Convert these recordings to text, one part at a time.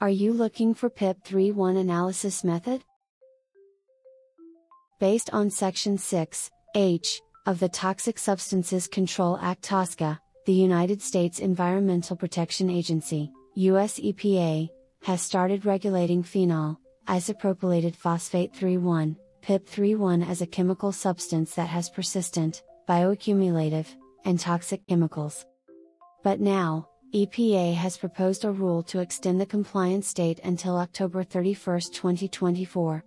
Are you looking for PIP(3:1) analysis method? Based on Section 6, H, of the Toxic Substances Control Act (TSCA), the United States Environmental Protection Agency, US EPA, has started regulating phenol, isopropylated phosphate 3,1, PIP(3:1) as a chemical substance that has persistent, bioaccumulative, and toxic chemicals. But now, EPA has proposed a rule to extend the compliance date until October 31, 2024.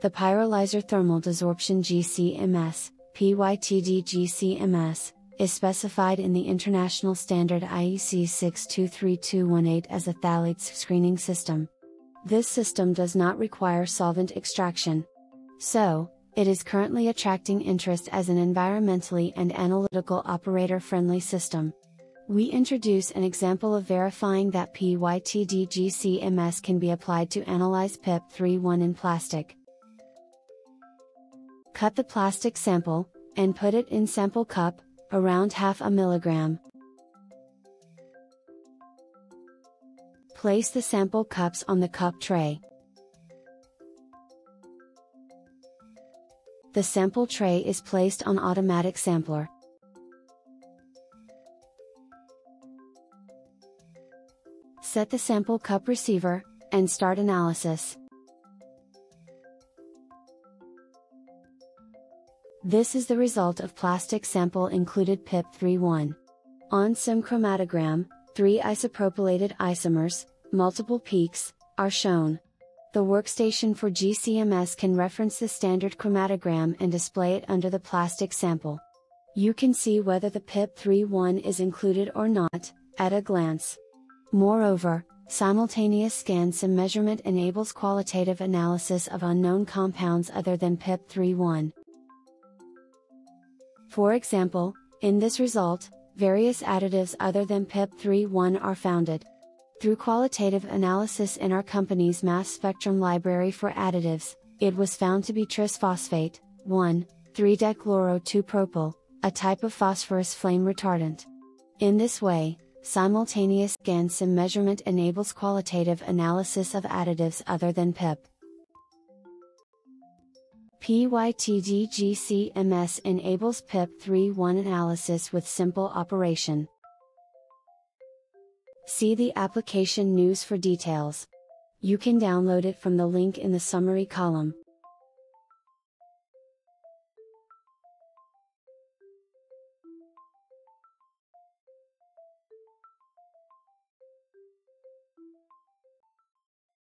The Pyrolyzer Thermal Desorption GCMS, (PY/TD-GCMS), is specified in the International Standard IEC 623218 as a phthalates screening system. This system does not require solvent extraction. So, it is currently attracting interest as an environmentally and analytical operator-friendly system. We introduce an example of verifying that PIP(3:1) can be applied to analyze PIP(3:1) in plastic. Cut the plastic sample, and put it in sample cup, around 0.5 mg. Place the sample cups on the cup tray. The sample tray is placed on automatic sampler. Set the sample cup receiver, and start analysis. This is the result of plastic sample included PIP(3:1). On SIM chromatogram, 3 isopropylated isomers, multiple peaks, are shown. The workstation for GCMS can reference the standard chromatogram and display it under the plastic sample. You can see whether the PIP(3:1) is included or not, at a glance. Moreover, simultaneous GAN-SIM measurement enables qualitative analysis of unknown compounds other than PIP(3:1). For example, in this result, various additives other than PIP(3:1) are founded. Through qualitative analysis in our company's mass spectrum library for additives, it was found to be trisphosphate, 1,3-dechloro-2-propyl, a type of phosphorus flame retardant. In this way, simultaneous GAN-SIM measurement enables qualitative analysis of additives other than PIP. PIP(3:1) enables PIP(3:1) analysis with simple operation. See the application news for details. You can download it from the link in the summary column.